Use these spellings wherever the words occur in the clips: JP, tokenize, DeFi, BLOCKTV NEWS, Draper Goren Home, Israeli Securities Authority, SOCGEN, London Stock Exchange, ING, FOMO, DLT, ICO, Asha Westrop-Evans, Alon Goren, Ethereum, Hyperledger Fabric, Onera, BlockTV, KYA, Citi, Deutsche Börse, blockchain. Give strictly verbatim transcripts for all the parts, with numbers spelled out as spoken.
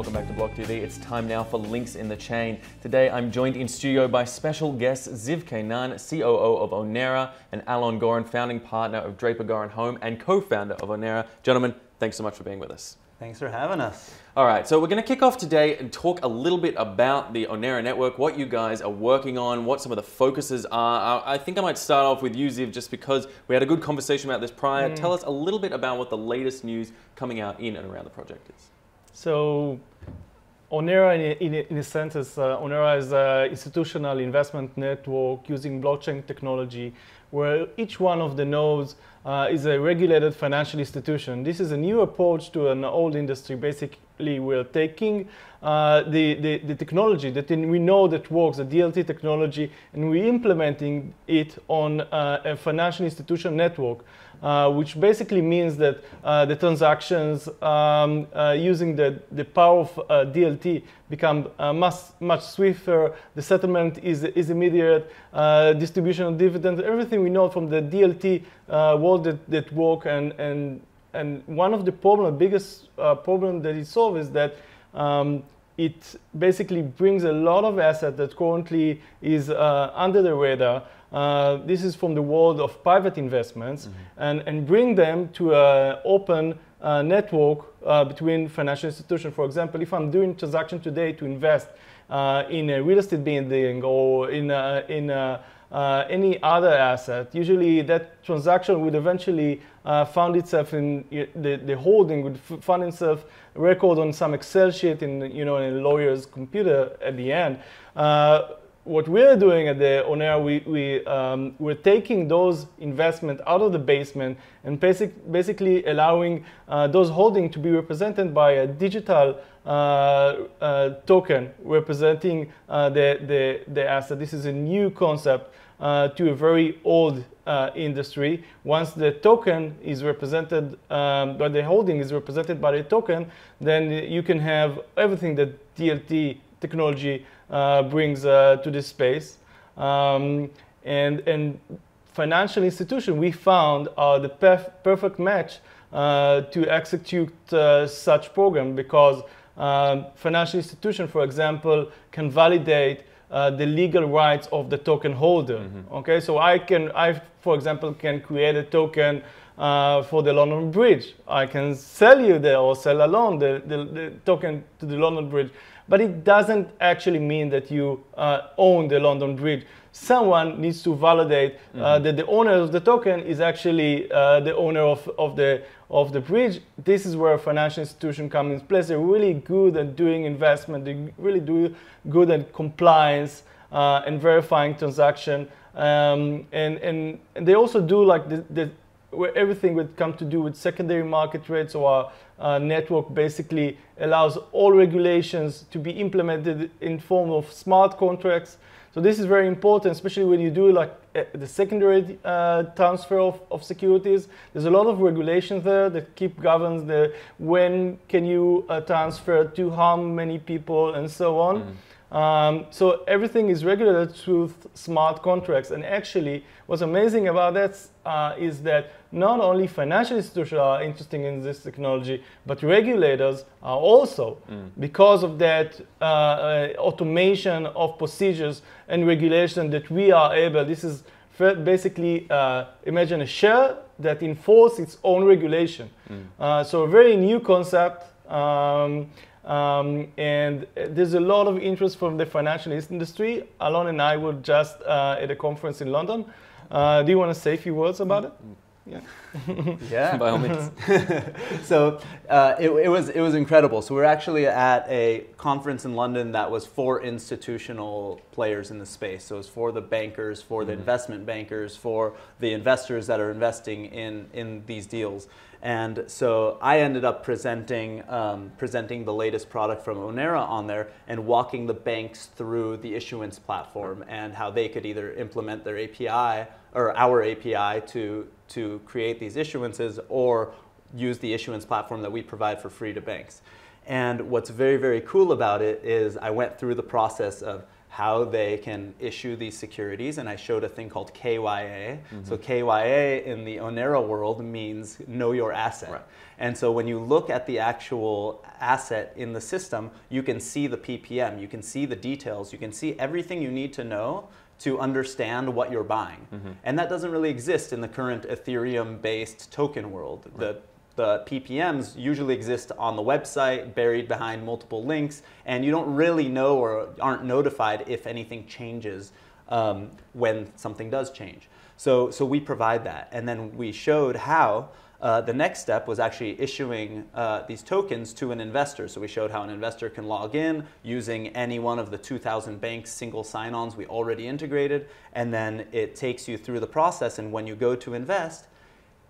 Welcome back to BlockTV. It's time now for Links in the Chain. Today I'm joined in studio by special guests Ziv Kanan, C O O of Onera, and Alon Goren, founding partner of Draper Goren Home and co-founder of Onera. Gentlemen, thanks so much for being with us. Thanks for having us. All right, so we're going to kick off today and talk a little bit about the Onera network, what you guys are working on, what some of the focuses are. I think I might start off with you, Ziv, just because we had a good conversation about this prior. Mm. Tell us a little bit about what the latest news coming out in and around the project is. So Onera, in, in, in a sense, is, uh, Onera is an institutional investment network using blockchain technology, where each one of the nodes uh, is a regulated financial institution. This is a new approach to an old industry. Basically, we're taking uh, the, the, the technology that we know that works, the D L T technology, and we're implementing it on uh, a financial institution network, uh, which basically means that uh, the transactions um, uh, using the, the power of uh, D L T become uh, much, much swifter. The settlement is, is immediate, uh, distribution of dividends, everything we know from the D L T uh, world that, that work, and, and, and one of the problem, biggest uh, problem that it solves is that um, it basically brings a lot of asset that currently is uh, under the radar. Uh, this is from the world of private investments, mm-hmm. and, and bring them to an open uh, network uh, between financial institutions. For example, if I'm doing transaction today to invest uh, in a real estate building or in a, in a Uh, any other asset, usually that transaction would eventually uh, found itself in the, the holding would find itself record on some Excel sheet in you know in a lawyer's computer at the end. Uh, what we're doing at the Onera, we, we um, we're taking those investments out of the basement and basic, basically allowing uh, those holdings to be represented by a digital Uh, uh, token representing uh, the, the, the asset. This is a new concept uh, to a very old uh, industry. Once the token is represented, um, but the holding is represented by the token, then you can have everything that D L T technology uh, brings uh, to this space. Um, and, and financial institutions we found are the perf perfect match uh, to execute uh, such program, because Um, financial institution, for example, can validate uh, the legal rights of the token holder. Mm-hmm. Okay, so I can, I, for example, can create a token uh, for the London Bridge. I can sell you the, or sell alone the, the, the token to the London Bridge, but it doesn't actually mean that you uh, own the London Bridge. Someone needs to validate uh, mm-hmm. that the owner of the token is actually uh, the owner of, of the of the bridge. This is where a financial institution comes in place. They're really good at doing investment. They really do good at compliance uh, and verifying transaction. Um, and, and and they also do like the, the where everything would come to do with secondary market rates, or our uh, network basically allows all regulations to be implemented in form of smart contracts. So this is very important, especially when you do like uh, the secondary uh, transfer of, of securities. There's a lot of regulations there that keep governs the when can you uh, transfer to how many people and so on. Mm. Um, so everything is regulated through smart contracts. And actually, what's amazing about that uh, is that not only financial institutions are interested in this technology, but regulators are also, mm. because of that uh, uh, automation of procedures and regulation that we are able, this is basically, uh, imagine a share that enforces its own regulation. Mm. Uh, so a very new concept, um, um, and there's a lot of interest from the financial industry. Alon and I were just uh, at a conference in London. Uh, do you want to say a few words about it? Yeah, yeah. By all means. So uh, it, it was it was incredible. So we were actually at a conference in London that was for institutional players in the space. So it was for the bankers, for the mm-hmm. investment bankers, for the investors that are investing in in these deals. And so I ended up presenting um, presenting the latest product from Onera on there, and walking the banks through the issuance platform and how they could either implement their A P I or our A P I to to create these issuances, or use the issuance platform that we provide for free to banks. And what's very, very cool about it is I went through the process of how they can issue these securities, and I showed a thing called K Y A. Mm-hmm. So K Y A in the Onera world means know your asset. Right. And so when you look at the actual asset in the system, you can see the P P M, you can see the details, you can see everything you need to know to understand what you're buying. Mm-hmm. And that doesn't really exist in the current Ethereum-based token world. Right. The, the P P Ms usually exist on the website, buried behind multiple links, and you don't really know or aren't notified if anything changes um, when something does change. So, so we provide that. And then we showed how uh, the next step was actually issuing uh, these tokens to an investor. So we showed how an investor can log in using any one of the two thousand banks single sign-ons we already integrated, and then it takes you through the process, and when you go to invest,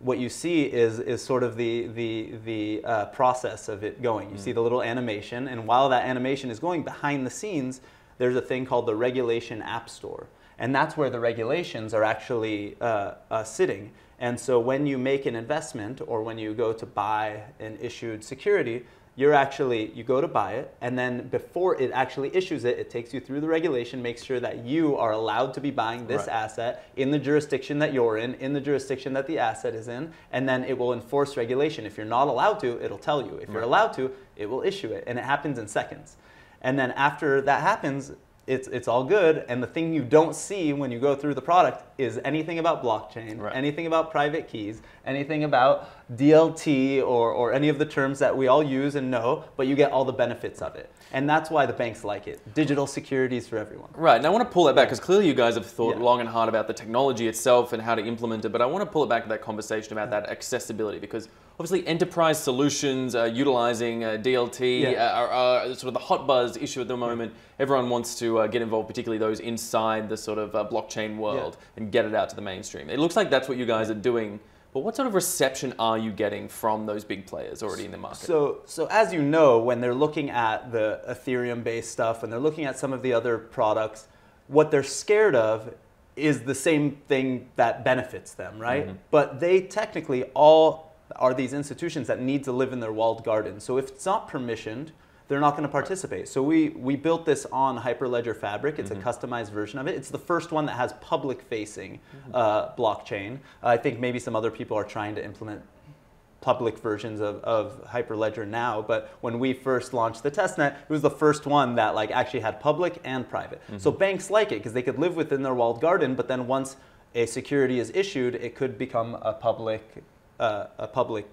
what you see is, is sort of the, the, the uh, process of it going. You mm. see the little animation, and while that animation is going behind the scenes, there's a thing called the Regulation App Store. And that's where the regulations are actually uh, uh, sitting. And so when you make an investment or when you go to buy an issued security, you're actually, you go to buy it, and then before it actually issues it, it takes you through the regulation, makes sure that you are allowed to be buying this right. asset in the jurisdiction that you're in, in the jurisdiction that the asset is in, and then it will enforce regulation. If you're not allowed to, it'll tell you. If right. you're allowed to, it will issue it, and it happens in seconds. And then after that happens, It's, it's all good, and the thing you don't see when you go through the product is anything about blockchain, right. anything about private keys, anything about D L T or, or any of the terms that we all use and know, but you get all the benefits of it. And that's why the banks like it. Digital securities for everyone. Right, and I want to pull that back, because clearly you guys have thought yeah. long and hard about the technology itself and how to implement it, but I want to pull it back to that conversation about yeah. that accessibility, because obviously enterprise solutions are utilizing uh, D L T yeah. uh, are, are sort of the hot buzz issue at the moment. Yeah. Everyone wants to Uh, get involved, particularly those inside the sort of uh, blockchain world, yeah. and get it out to the mainstream. It looks like that's what you guys are doing, but what sort of reception are you getting from those big players already in the market? So, so as you know, when they're looking at the Ethereum-based stuff and they're looking at some of the other products, what they're scared of is the same thing that benefits them, right? Mm-hmm. But they technically all are these institutions that need to live in their walled garden. So if it's not permissioned, they're not going to participate. So we, we built this on Hyperledger Fabric. It's mm-hmm. a customized version of it. It's the first one that has public-facing uh, blockchain. I think maybe some other people are trying to implement public versions of, of Hyperledger now, but when we first launched the testnet, it was the first one that like actually had public and private. Mm-hmm. So banks like it because they could live within their walled garden, but then once a security is issued, it could become a public, uh, a public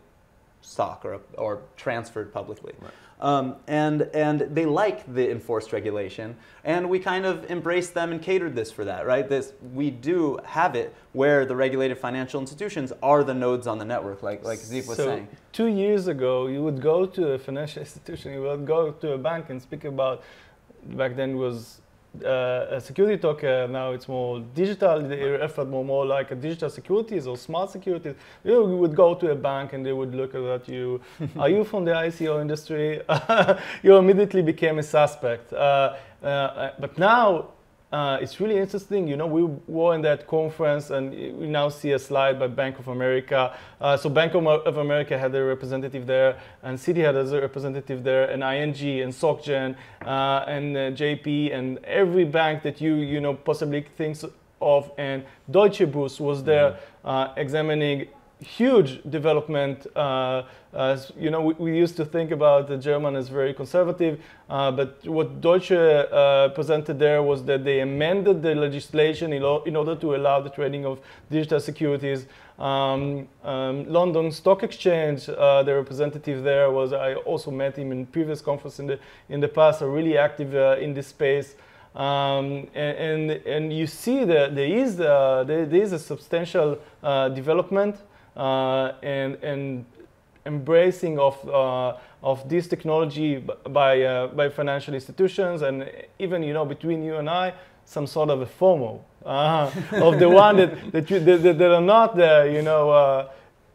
stock or, or transferred publicly. Right. Um, and, and they like the enforced regulation, and we kind of embraced them and catered this for that, right? This, we do have it where the regulated financial institutions are the nodes on the network, like, like Ziv was so saying. Two years ago, you would go to a financial institution, you would go to a bank and speak about, back then it was uh, a security token, now it's more digital, they refer more, more like a digital securities or smart securities. You would go to a bank and they would look at you, are you from the I C O industry? You immediately became a suspect. Uh, uh, but now uh, it's really interesting, you know, we were in that conference and we now see a slide by Bank of America. Uh, so Bank of America had a representative there, and Citi had a representative there, and I N G, and SOCGEN, uh, and uh, J P, and every bank that you you know possibly thinks of, and Deutsche Börse was there uh, examining huge development. Uh, uh, you know, we, we used to think about the German as very conservative, uh, but what Deutsche uh, presented there was that they amended the legislation in, in order to allow the trading of digital securities. Um, um, London Stock Exchange, uh, the representative there was, I also met him in previous conference in the, in the past, are really active uh, in this space. Um, and, and, and you see that there is, uh, there, there is a substantial uh, development. Uh, and, and embracing of, uh, of this technology by, uh, by financial institutions, and even, you know, between you and I, some sort of a FOMO uh, of the one that, that, you, that, that are not there, you know. Uh,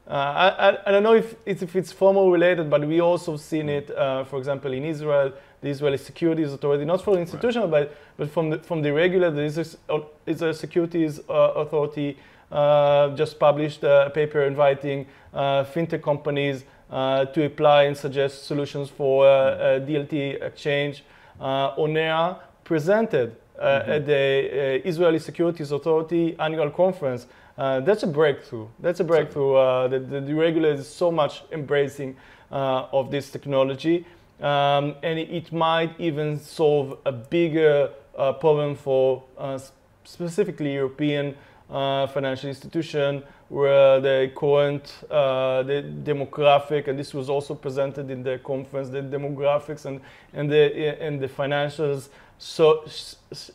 uh, I, I don't know if it's, if it's FOMO related, but we also seen it, uh, for example, in Israel, the Israeli Securities Authority, not for institutional, right. but, but from the, from the regulator, the Israeli Securities uh, Authority, Uh, just published a paper inviting uh, fintech companies uh, to apply and suggest solutions for uh, a D L T exchange. Uh, Onera presented uh, mm-hmm. at the uh, Israeli Securities Authority annual conference. Uh, that's a breakthrough. That's a breakthrough uh, that, that the regulators so much embracing uh, of this technology. Um, and it might even solve a bigger uh, problem for uh, specifically European uh, financial institution, where the current uh, the demographic, and this was also presented in the conference, the demographics and and the and the financials. So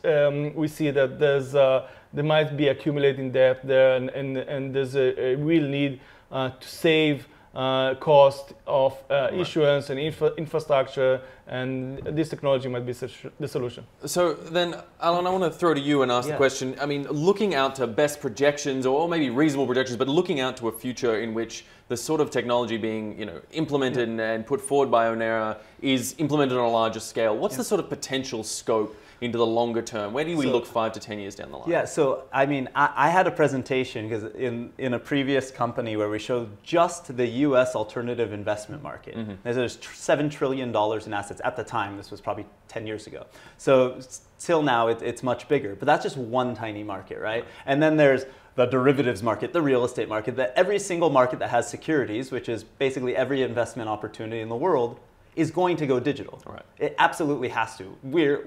um, we see that there's uh, there might be accumulating debt there, and and, and there's a, a real need uh, to save. Uh, cost of uh, issuance and infra infrastructure, and this technology might be the solution. So then, Alon, I want to throw to you and ask yeah. the question. I mean, looking out to best projections, or maybe reasonable projections, but looking out to a future in which the sort of technology being you know implemented yeah. and put forward by Onera is implemented on a larger scale. What's yeah. the sort of potential scope into the longer term? Where do we so, look five to ten years down the line? Yeah, so I mean, I, I had a presentation because in, in a previous company where we showed just the U S alternative investment market. Mm-hmm. There's seven trillion dollars in assets at the time. This was probably ten years ago. So till now, it, it's much bigger. But that's just one tiny market, right? And then there's the derivatives market, the real estate market, that every single market that has securities, which is basically every investment opportunity in the world, is going to go digital. Right. It absolutely has to. We're,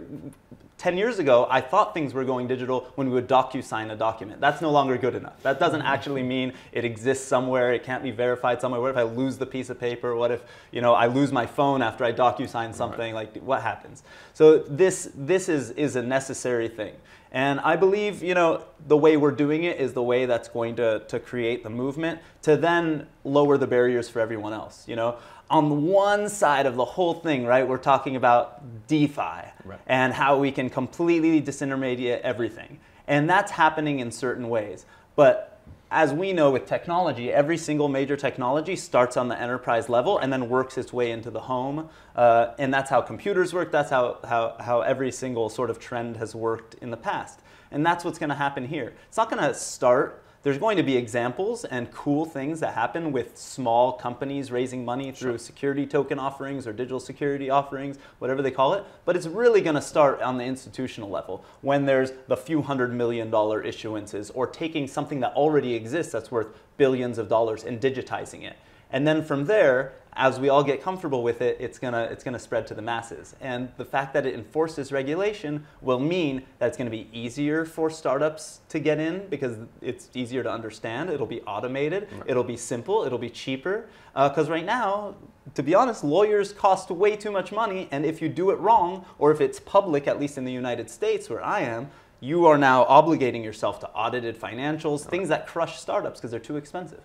ten years ago, I thought things were going digital when we would docu-sign a document. That's no longer good enough. That doesn't actually mean it exists somewhere, it can't be verified somewhere. What if I lose the piece of paper? What if you know, I lose my phone after I docu-sign something? Right. Like, what happens? So this, this is, is a necessary thing. And I believe you know, the way we're doing it is the way that's going to, to create the movement to then lower the barriers for everyone else. You know? On one side of the whole thing, right, we're talking about DeFi right. and how we can completely disintermediate everything. And that's happening in certain ways. But as we know with technology, every single major technology starts on the enterprise level and then works its way into the home. Uh, and that's how computers work. That's how, how, how every single sort of trend has worked in the past. And that's what's going to happen here. It's not going to start. There's going to be examples and cool things that happen with small companies raising money through sure. security token offerings or digital security offerings, whatever they call it. But it's really going to start on the institutional level when there's the few hundred million dollar issuances or taking something that already exists that's worth billions of dollars and digitizing it. And then from there, as we all get comfortable with it, it's going to it's going to spread to the masses. And the fact that it enforces regulation will mean that it's going to be easier for startups to get in because it's easier to understand. It'll be automated. Right. It'll be simple. It'll be cheaper. Because uh, right now, to be honest, lawyers cost way too much money. And if you do it wrong, or if it's public, at least in the United States where I am, you are now obligating yourself to audited financials, right. things that crush startups because they're too expensive.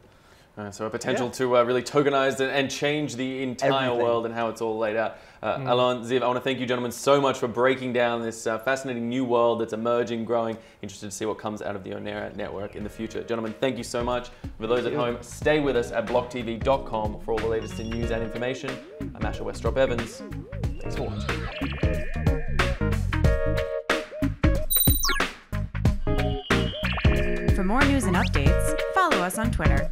Uh, so a potential yeah. to uh, really tokenize and, and change the entire Everything. world and how it's all laid out. Uh, mm. Alon, Ziv, I want to thank you gentlemen so much for breaking down this uh, fascinating new world that's emerging, growing. Interested to see what comes out of the Onera network in the future. Gentlemen, thank you so much. For those at home, stay with us at block T V dot com for all the latest in news and information. I'm Asha Westrop-Evans. Thanks for watching. For more news and updates, follow us on Twitter.